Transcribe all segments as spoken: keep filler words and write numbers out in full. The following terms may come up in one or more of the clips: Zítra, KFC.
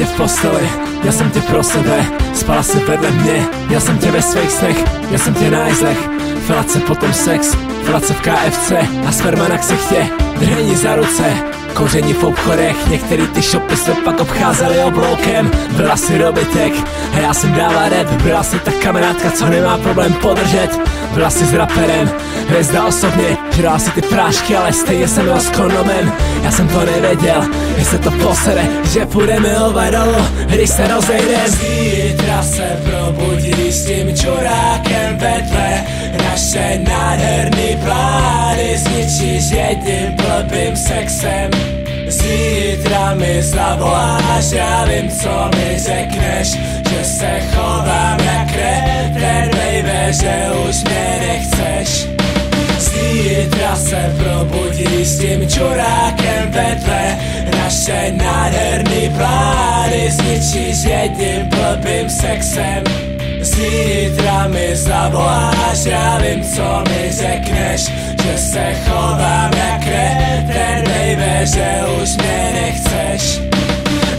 tě v posteli, já jsem tě pro sebe, spala se vedle mě, já jsem tě ve svých snech, já jsem tě na jizlech, filace potom sex, filace v K F C a sperma na ksichtě, drhení za ruce, koření v obchodech, některý ty shopy se pak obcházely obloukem. Byla si dobytek a já jsem dala rap, byla si ta kamarádka, co nemá problém podržet, byla si s raperem, hvězda osobně, žrala si ty prášky, ale stejně jsem jel s kondomem. Já jsem to nevěděl, že se to posere, že půjde milovat dolu, když se rozejde. Zítra se probudí s tím čurákem vedle, naše nádherný plány zničíš jedním blbým sexem. Zítra mi zavoláš, já vím, co mi řekneš, že se chovám jak kreten, baby, že už mě nechceš. Zítra se probudí s tím čurákem vedle, naše nádherný plány zničíš jedním blbým sexem. Zítra mi zavoláš, já vím, co mi řekneš, že se chovám jak kreten, baby, že už mě nechceš.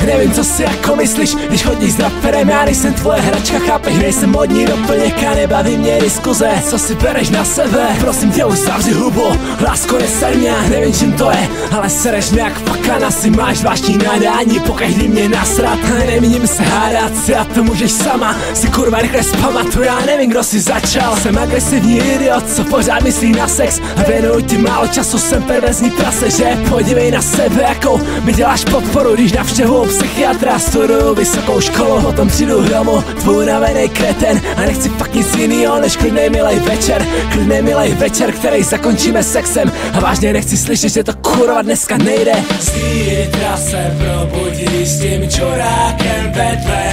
Nevím, co si jako myslíš, když chodíš s raperem, já nejsem tvoje hračka, chápeš, nejsem modní doplněk a nebaví mě diskuze, co si bereš na sebe, prosím tě už zavři hubu, lásko neser mě, nevím čím to je, ale sereš mě jak pakana, si máš zvláštní nadání, pokaždý mě nasrat, nemíním se hádat si a to můžeš sama, si kurva rychle zpamatuj, já nevím, kdo si začal, jsem agresivní idiot, co pořád myslí na sex a věnuju ti málo času, jsem perverzní prase, že? Podívej na sebe, jakou mi děláš podporu, když navštěvu psychiatra, studuju vysokou školu, potom přijdu domů, tvůj navenej kreten a nechci fakt nic jinýho než klidnej milej večer, klidnej milej večer, který zakončíme sexem a vážně nechci slyšet, že to kurva dneska nejde. Zítra se probudí s tím čurákem vedle,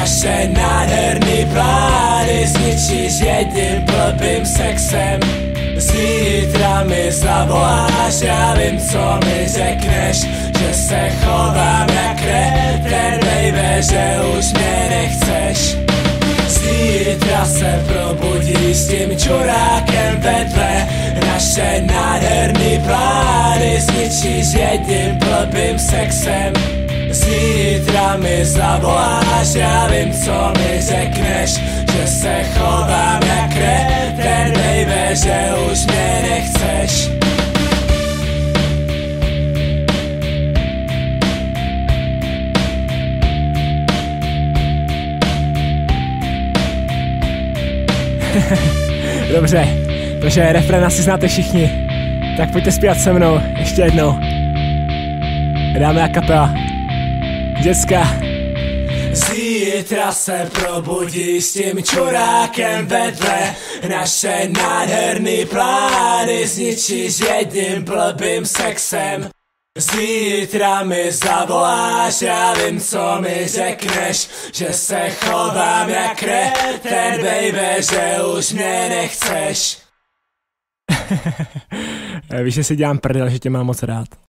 naše nádherný plány zničíš jedním blbým sexem. Zítra mi zavoláš, já vím, co mi řekneš, že se chovám jak kreten, baby, že už mě nechceš. Zítra se probudí s tím čurákem vedle, naše nádherný plány zničíš jedním blbým sexem. Zítra mi zavoláš, já vím, co mi řekneš, že se chovám jak kreten, baby, že už mě nechceš. Dobře, protože refrén asi znáte všichni, tak pojďte zpívat se mnou ještě jednou. Dáme a kapela. Děcka. Zítra se probudí s tím čurákem vedle, naše nádherný plány zničíš jedním blbým sexem. Zítra mi zavoláš, já vím, co mi řekneš, že se chovám jak kreten, baby, že už mě nechceš. Víš, že si dělám prdel, že tě mám moc rád.